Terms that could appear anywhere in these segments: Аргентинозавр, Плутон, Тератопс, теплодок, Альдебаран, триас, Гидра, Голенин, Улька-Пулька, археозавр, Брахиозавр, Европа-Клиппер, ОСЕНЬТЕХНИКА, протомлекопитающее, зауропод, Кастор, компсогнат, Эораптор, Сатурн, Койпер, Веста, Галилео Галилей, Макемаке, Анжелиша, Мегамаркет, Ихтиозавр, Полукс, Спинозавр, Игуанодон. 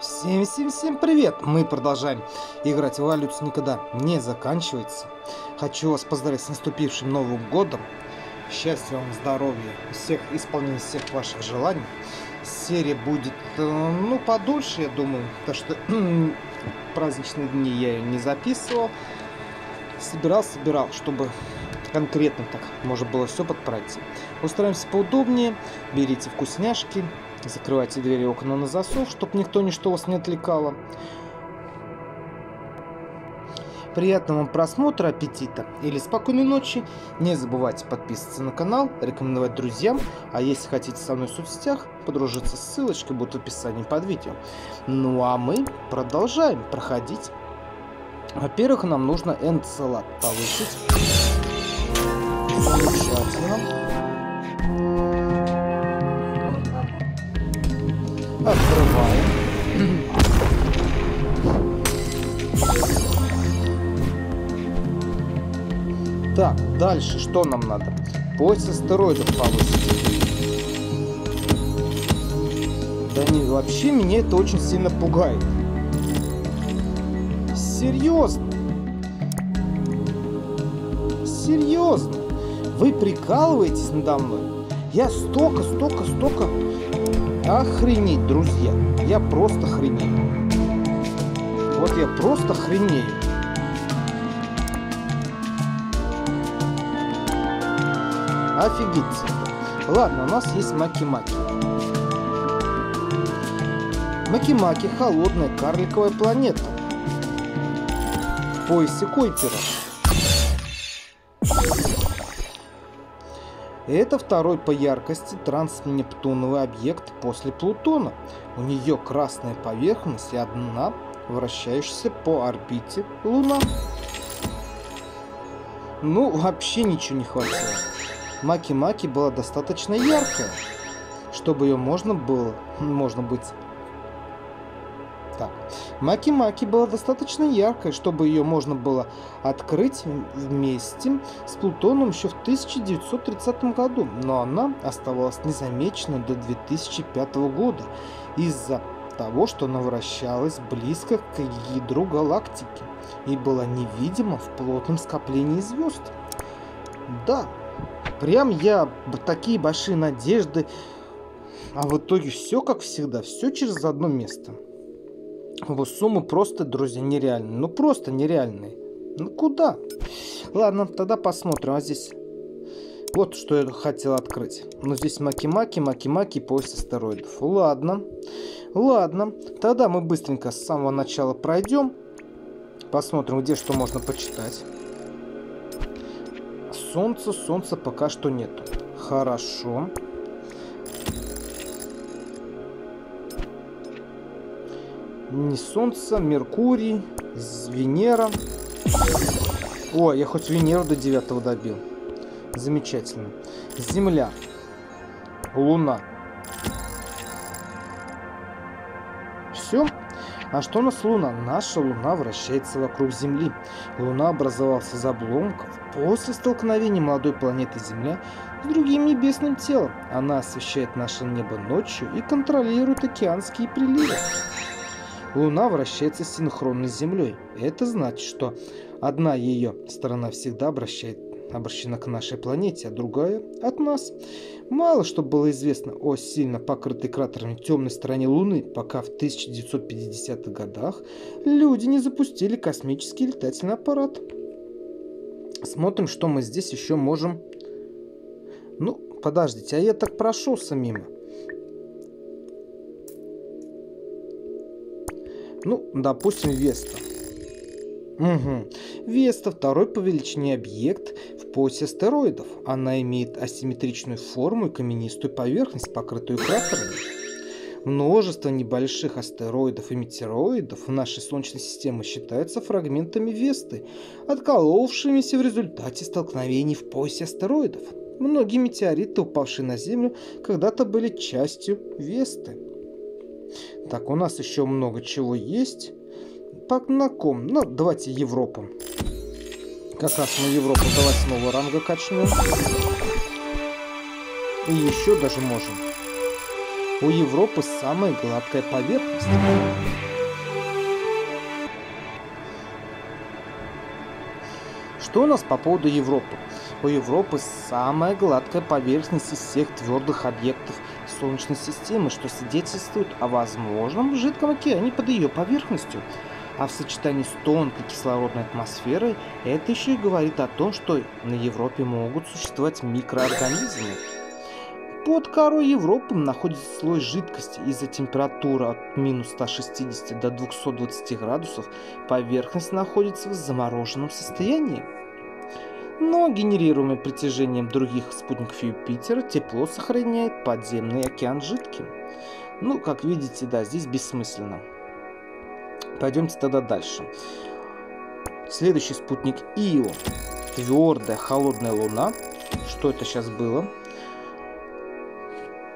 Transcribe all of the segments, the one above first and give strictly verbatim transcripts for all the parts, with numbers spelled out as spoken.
Всем-всем-всем привет! Мы продолжаем играть в Валюс, никогда не заканчивается. Хочу вас поздравить с наступившим Новым Годом. Счастья вам, здоровья, всех исполнений всех ваших желаний. Серия будет, ну, подольше, я думаю, потому что праздничные дни я ее не записывал. Собирал-собирал, чтобы конкретно так можно было все подправить. Устраиваемся поудобнее, берите вкусняшки. Закрывайте двери и окна на засов, чтобы никто ничто вас не отвлекало. Приятного вам просмотра, аппетита или спокойной ночи. Не забывайте подписываться на канал, рекомендовать друзьям. А если хотите со мной в соцсетях, подружиться, ссылочка будет в описании под видео. Ну а мы продолжаем проходить. Во-первых, нам нужно энцелад повысить. Открываем. Так, дальше что нам надо? Пояс астероидов повысить. Да не, вообще меня это очень сильно пугает. Серьезно. Серьезно. Вы прикалываетесь надо мной? Я столько, столько, столько... Охренеть, друзья. Я просто охренею. Вот я просто охренею. Офигеть. Ладно, у нас есть макемаке. Макемаке — холодная карликовая планета. В поясе Койпера. Это второй по яркости транснептуновый объект после Плутона. У нее красная поверхность и одна вращающаяся по орбите Луна. Ну, вообще ничего не хватило. Макемаке была достаточно яркая, чтобы ее можно было... Можно быть... Так. Макемаке была достаточно яркой, чтобы ее можно было открыть вместе с Плутоном еще в тысяча девятьсот тридцатом году, но она оставалась незамеченной до две тысячи пятого года из-за того, что она вращалась близко к ядру галактики и была невидима в плотном скоплении звезд. Да, прям я такие большие надежды, а в итоге все как всегда, все через одно место. Вот суммы просто, друзья, нереальные. Ну просто нереальные. Ну куда? Ладно, тогда посмотрим. А здесь... Вот что я хотел открыть. Но здесь макемаке, макемаке, пояс астероидов. Ладно. Ладно. Тогда мы быстренько с самого начала пройдем. Посмотрим, где что можно почитать. Солнце, солнца пока что нету. Хорошо. Не Солнце, Меркурий, Венера. О, я хоть Венеру до девятого добил. Замечательно. Земля. Луна. Все. А что у нас Луна? Наша Луна вращается вокруг Земли. Луна образовалась из обломков после столкновения молодой планеты Земля с другим небесным телом. Она освещает наше небо ночью и контролирует океанские приливы. Луна вращается синхронно с Землей. Это значит, что одна ее сторона всегда обращает, обращена к нашей планете, а другая от нас. Мало что было известно о сильно покрытой кратерами темной стороне Луны, пока в тысяча девятьсот пятидесятых годах люди не запустили космический летательный аппарат. Смотрим, что мы здесь еще можем... Ну, подождите, а я так прошелся мимо. Ну, допустим, Веста. Угу. Веста — второй по величине объект в поясе астероидов. Она имеет асимметричную форму и каменистую поверхность, покрытую кратерами. Множество небольших астероидов и метеороидов в нашей Солнечной системе считаются фрагментами Весты, отколовшимися в результате столкновений в поясе астероидов. Многие метеориты, упавшие на Землю, когда-то были частью Весты. Так, у нас еще много чего есть. На ком? Ну, давайте Европу. Как раз мы Европу до восьмого ранга качнем. И еще даже можем. У Европы самая гладкая поверхность. Что у нас по поводу Европы? У Европы самая гладкая поверхность из всех твердых объектов Солнечной системы, что свидетельствует о возможном жидком океане под ее поверхностью. А в сочетании с тонкой кислородной атмосферой это еще и говорит о том, что на Европе могут существовать микроорганизмы. Под корой Европы находится слой жидкости. Из-за температуры от минус ста шестидесяти до двухсот двадцати градусов поверхность находится в замороженном состоянии. Но генерируемое притяжением других спутников Юпитера тепло сохраняет подземный океан жидким. Ну, как видите, да, здесь бессмысленно. Пойдемте тогда дальше. Следующий спутник Ио. Твердая холодная луна. Что это сейчас было?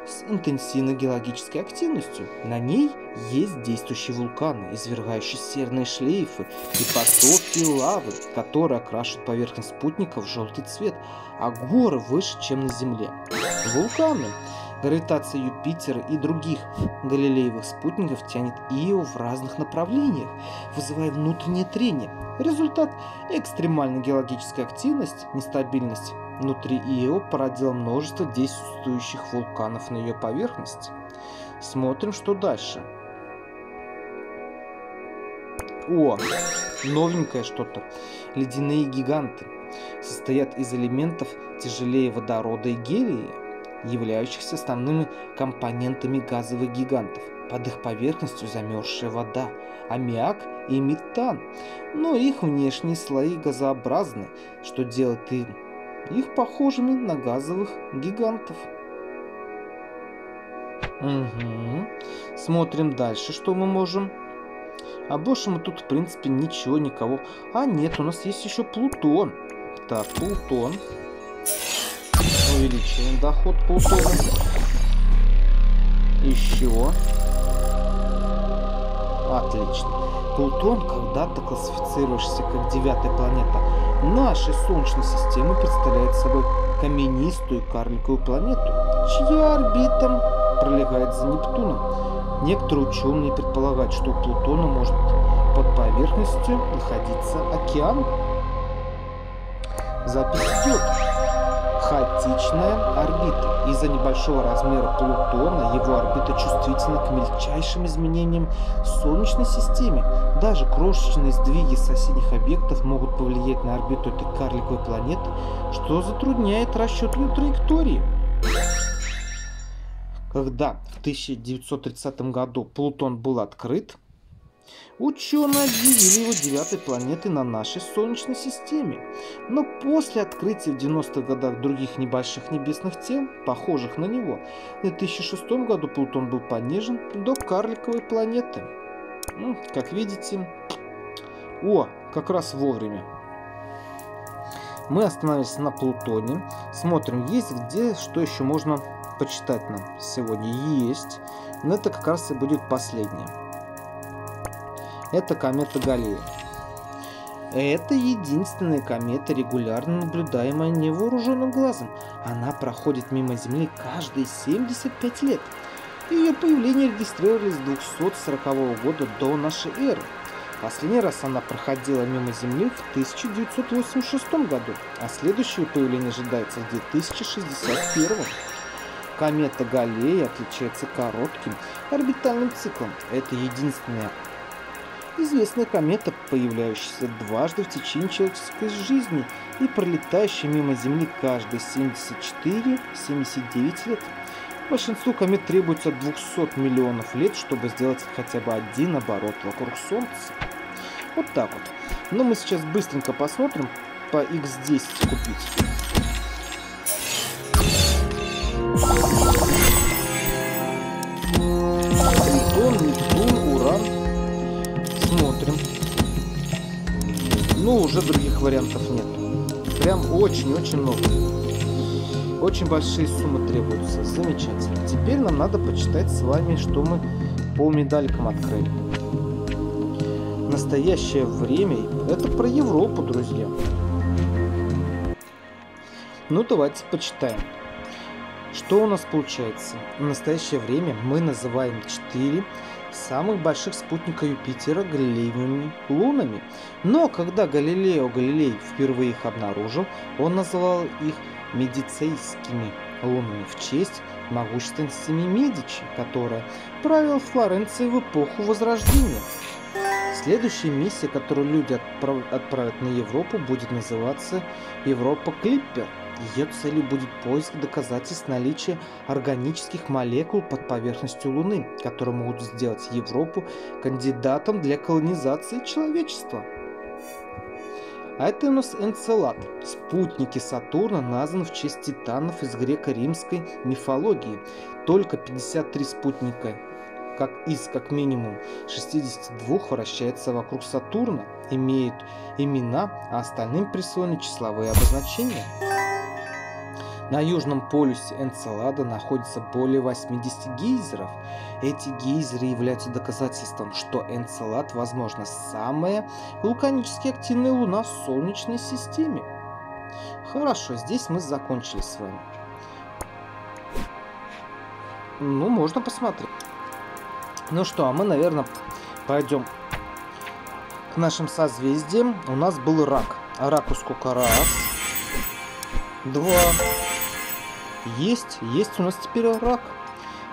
С интенсивной геологической активностью. На ней есть действующие вулканы, извергающие серные шлейфы и потоки лавы, которые окрашивают поверхность спутника в желтый цвет, а горы выше, чем на Земле. Вулканы. Гравитация Юпитера и других галилеевых спутников тянет Ио в разных направлениях, вызывая внутреннее трение. Результат – экстремальная геологическая активность, нестабильность. Внутри Ио породило множество действующих вулканов на ее поверхности. Смотрим, что дальше. О, новенькое что-то. Ледяные гиганты состоят из элементов тяжелее водорода и гелия, являющихся основными компонентами газовых гигантов. Под их поверхностью замерзшая вода, аммиак и метан. Но их внешние слои газообразны, что делает им их похожими на газовых гигантов. Угу. Смотрим дальше, что мы можем. А больше мы тут, в принципе, ничего, никого. А нет, у нас есть еще Плутон. Так, Плутон. Увеличиваем доход Плутона. Еще. Отлично. Плутон когда-то классифицировался как девятая планета нашей Солнечной системы, представляет собой каменистую карликовую планету, чья орбита пролегает за Нептуном. Некоторые ученые предполагают, что у Плутона может под поверхностью находиться океан. Запись идет. Хаотичная орбита. Из-за небольшого размера Плутона его орбита чувствительна к мельчайшим изменениям в Солнечной системе. Даже крошечные сдвиги соседних объектов могут повлиять на орбиту этой карликовой планеты, что затрудняет расчетную траекторию. Когда в тысяча девятьсот тридцатом году Плутон был открыт, ученые объявили его девятой планетой на нашей Солнечной системе, но после открытия в девяностых годах других небольших небесных тел, похожих на него, в две тысячи шестом году Плутон был понижен до карликовой планеты. Ну, как видите, о, как раз вовремя. Мы остановились на Плутоне, смотрим, есть где, что еще можно почитать нам сегодня. Есть, но это как раз и будет последнее. Это комета Галилея. Это единственная комета, регулярно наблюдаемая невооруженным глазом. Она проходит мимо Земли каждые семьдесят пять лет. Ее появление регистрировали с двухсот сорокового года до нашей эры. Последний раз она проходила мимо Земли в тысяча девятьсот восемьдесят шестом году, а следующее появление ожидается в две тысячи шестьдесят первом. Комета Галилея отличается коротким орбитальным циклом. Это единственная известная комета, появляющаяся дважды в течение человеческой жизни и пролетающая мимо Земли каждые семьдесят четыре — семьдесят девять лет. Большинству комет требуется двухсот миллионов лет, чтобы сделать хотя бы один оборот вокруг Солнца. Вот так вот. Но мы сейчас быстренько посмотрим, по икс десять купить. Тритон, Нептун, Уран. Смотрим. Ну, уже других вариантов нет. Прям очень-очень много. Очень большие суммы требуются. Замечательно. Теперь нам надо почитать с вами, что мы по медалькам открыли. Настоящее время. Это про Европу, друзья. Ну, давайте почитаем. Что у нас получается? В настоящее время мы называем четыре самых больших спутника Юпитера Галилеевыми лунами. Но когда Галилео Галилей впервые их обнаружил, он называл их медицейскими лунами в честь могущественности семьи Медичи, которая правила Флоренцией в эпоху Возрождения. Следующая миссия, которую люди отправ... отправят на Европу, будет называться Европа-Клиппер. Ее целью будет поиск доказательств наличия органических молекул под поверхностью Луны, которые могут сделать Европу кандидатом для колонизации человечества. А это у нас Энцелад. Спутники Сатурна названы в честь титанов из греко-римской мифологии. Только пятьдесят три спутника как из как минимум шестидесяти двух вращается вокруг Сатурна, имеют имена, а остальным присвоены числовые обозначения. На южном полюсе Энцелада находится более восьмидесяти гейзеров. Эти гейзеры являются доказательством, что Энцелад, возможно, самая вулканически активная луна в Солнечной системе. Хорошо, здесь мы закончили с вами. Ну, можно посмотреть. Ну что, а мы, наверное, пойдем к нашим созвездиям. У нас был рак. А раку сколько раз? Два. Есть, есть у нас теперь рак.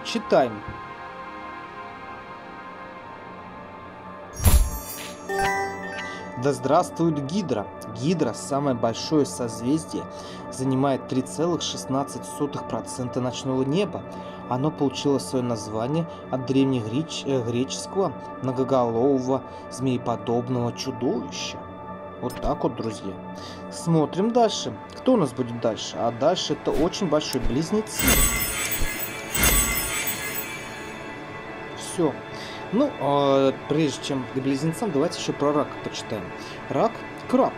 Читаем. Да здравствует Гидра. Гидра, самое большое созвездие, занимает три целых шестнадцать сотых процента ночного неба. Оно получило свое название от древнегреческого многоголового змееподобного чудовища. Вот так вот, друзья. Смотрим дальше. Кто у нас будет дальше? А дальше это очень большой близнец. Все. Ну, э, прежде чем к близнецам, давайте еще про рака почитаем. Рак – краб.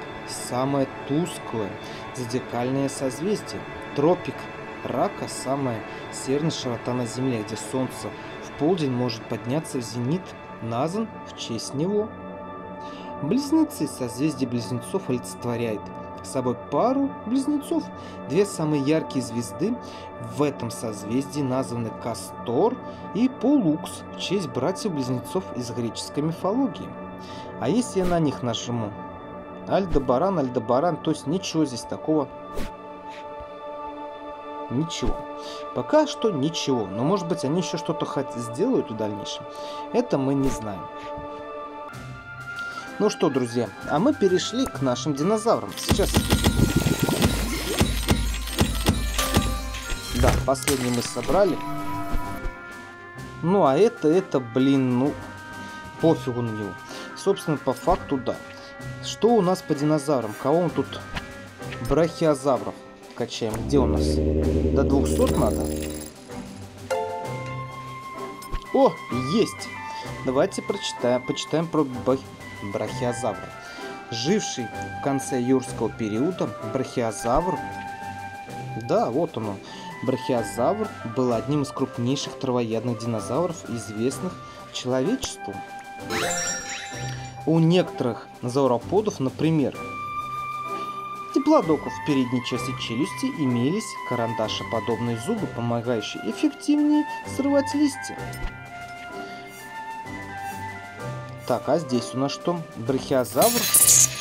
Самое тусклое зодиакальное созвездие. Тропик рака – самая северная широта на Земле, где Солнце в полдень может подняться в зенит, назван в честь него. Близнецы. Созвездие близнецов олицетворяет собой пару близнецов. Две самые яркие звезды в этом созвездии названы Кастор и Полукс в честь братьев-близнецов из греческой мифологии. А если я на них нажму? Альдебаран, Альдебаран, то есть ничего здесь такого. Ничего. Пока что ничего. Но может быть они еще что-то сделают в дальнейшем. Это мы не знаем. Ну что, друзья, а мы перешли к нашим динозаврам. Сейчас. Да, последний мы собрали. Ну, а это, это, блин, ну, пофигу на него. Собственно, по факту, да. Что у нас по динозаврам? Кого мы тут? Брахиозавров качаем. Где у нас? До двухсот надо. О, есть! Давайте прочитаем, почитаем про брахиозавра. Живший в конце юрского периода брахиозавр, да, вот он, брахиозавр был одним из крупнейших травоядных динозавров, известных человечеству. У некоторых зауроподов, например, теплодоков, в передней части челюсти имелись карандашеподобные зубы, помогающие эффективнее срывать листья. Так, а здесь у нас что? Брахиозавр,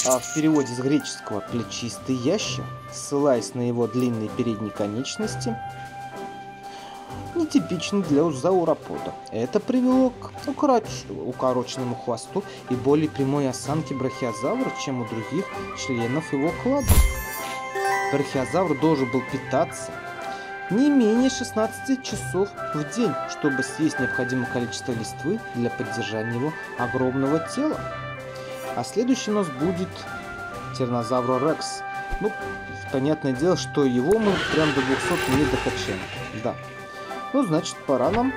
а в переводе с греческого плечистый ящер, ссылаясь на его длинные передние конечности, нетипичный для зауропода. Это привело к укороч... укороченному хвосту и более прямой осанке брахиозавра, чем у других членов его клада. Брахиозавр должен был питаться не менее шестнадцати часов в день, чтобы съесть необходимое количество листвы для поддержания его огромного тела. А следующий у нас будет тираннозавр рекс. Ну, понятное дело, что его мы прям до двухсот не докачаем. Да. Ну, значит, пора нам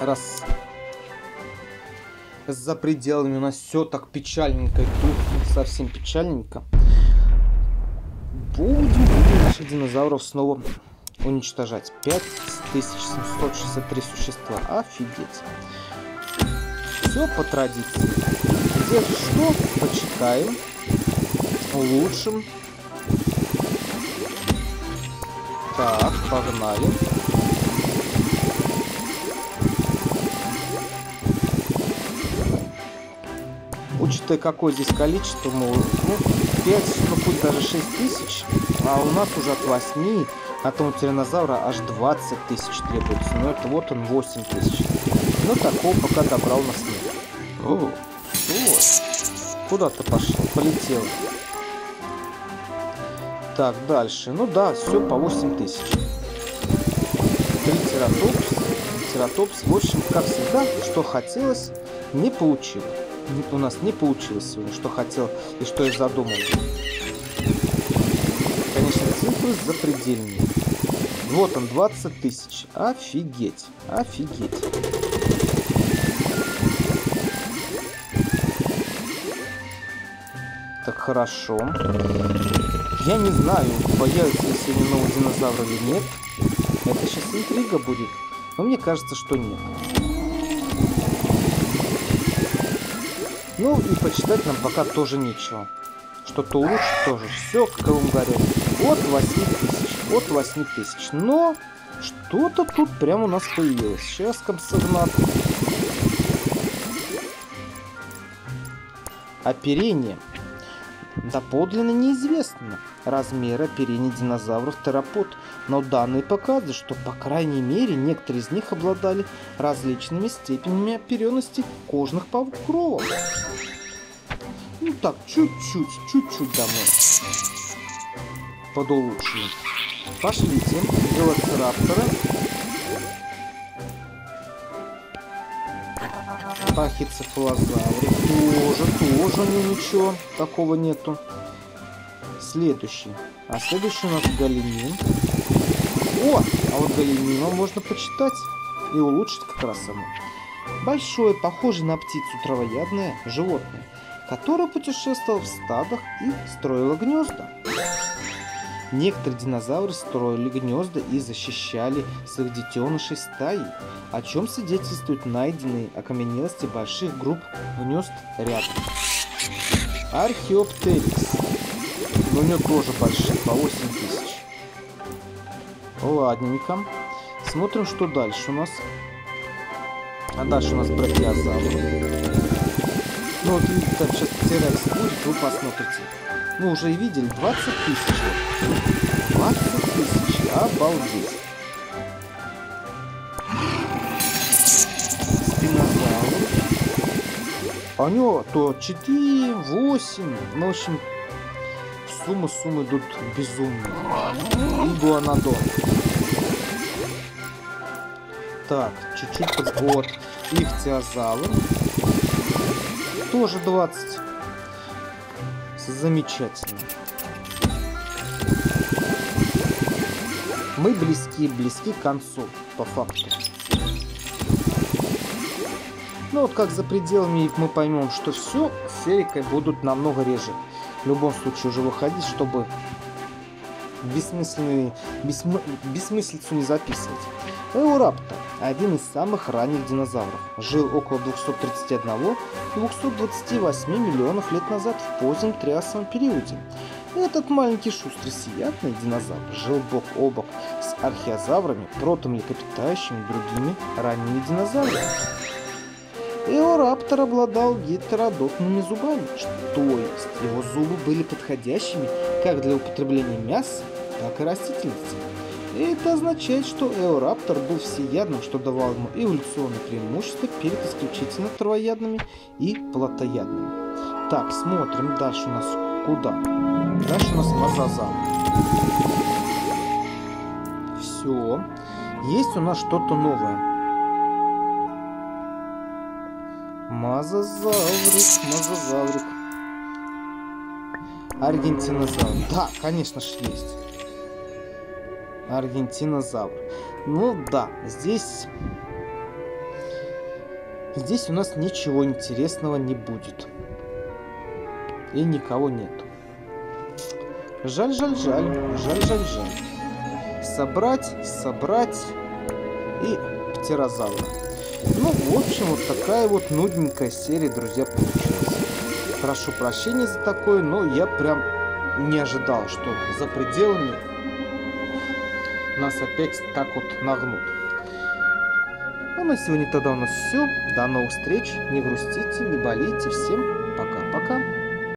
раз... За пределами у нас все так печальненько. И тут совсем печальненько. Будем, будем наших динозавров снова... уничтожать. пять тысяч семьсот шестьдесят три существа. Офигеть. Все по традиции. Где что? Почитаем. Улучшим. Так, погнали. Учитывая, какое здесь количество, мы, ну, пять, ну, пусть даже шесть тысяч, а у нас уже от восьми, а то у тираннозавра аж двадцать тысяч требуется. Ну, это вот он, восемь тысяч. Ну, такого пока добрал нас нет. О, куда-то пошел, полетел. Так, дальше. Ну да, все по восемь тысяч. Три тератопс. Тератопс, в общем, как всегда, что хотелось, не получилось. У нас не получилось сегодня, что хотел и что я задумал. Конечно, цифры запредельные. Вот он, двадцать тысяч. Офигеть, офигеть. Так, хорошо. Я не знаю, появится ли сегодня новый динозавр или нет. Это сейчас интрига будет. Но мне кажется, что нет. Ну и почитать нам пока тоже нечего. Что-то лучше тоже. Все, как я вам говорил. От восьми тысяч. От восьми тысяч. Но что-то тут прямо у нас появилось. Сейчас компсогнат. Оперение. Доподлинно неизвестно размер оперения динозавров теропод, но данные показывают, что по крайней мере некоторые из них обладали различными степенями оперенности кожных покровов. Ну так, чуть-чуть, чуть-чуть домой. Подолучше. Пошлите, велоцираптора. Пахицефалозавры. Тоже, тоже ну, ничего такого нету. Следующий. А следующий у нас Голенин. О, а вот Голенина можно почитать и улучшить как раз оно. Большое, похоже на птицу травоядное животное, которое путешествовало в стадах и строило гнезда. Некоторые динозавры строили гнезда и защищали своих детенышей стаи, о чем свидетельствуют найденные окаменелости больших групп гнезд рядом. Архиоптерис. Но у него тоже большие, по восемь тысяч. Ладненько. Смотрим, что дальше у нас. А дальше у нас брахиозавр. Ну вот видите, там сейчас теракс будет, вы посмотрите. Мы уже видели двадцать тысяч. двадцать тысяч. Обалдеть. Спинозавр. А у него то четыре, восемь. Ну, в общем, суммы, суммы идут безумные. Игуанодон. Так, чуть-чуть подбор. Ихтиозавр. Тоже двадцать. Замечательно. Мы близки, близки к концу, по факту. Ну вот как за пределами мы поймем, что все, серикой будут намного реже. В любом случае уже выходить, чтобы бессмысленные, бессмы, бессмыслицу не записывать. Эораптор, один из самых ранних динозавров, жил около двухсот тридцати одного — двухсот двадцати восьми миллионов лет назад в позднем триасовом периоде. Этот маленький шустрый сиятный динозавр жил бок о бок с археозаврами, протомлекопитающими и другими ранними динозаврами. Эораптор обладал гетеродотными зубами, то есть его зубы были подходящими как для употребления мяса, так и растительности. И это означает, что эораптор был всеядным, что давало ему эволюционное преимущество перед исключительно травоядными и плотоядными. Так, смотрим дальше у нас куда. Дальше у нас мозазавр. Все. Есть у нас что-то новое. Мозазаврик, мозазаврик. Аргентинозавр. Да, конечно же есть. Аргентинозавр. Ну да, здесь... Здесь у нас ничего интересного не будет. И никого нету. Жаль, жаль, жаль. Жаль, жаль, жаль. Собрать, собрать. И птерозавра. Ну, в общем, вот такая вот нудненькая серия, друзья, получилась. Прошу прощения за такое, но я прям не ожидал, что за пределами... нас опять так вот нагнут. Ну, на сегодня тогда у нас все. До новых встреч. Не грустите, не болейте. Всем пока.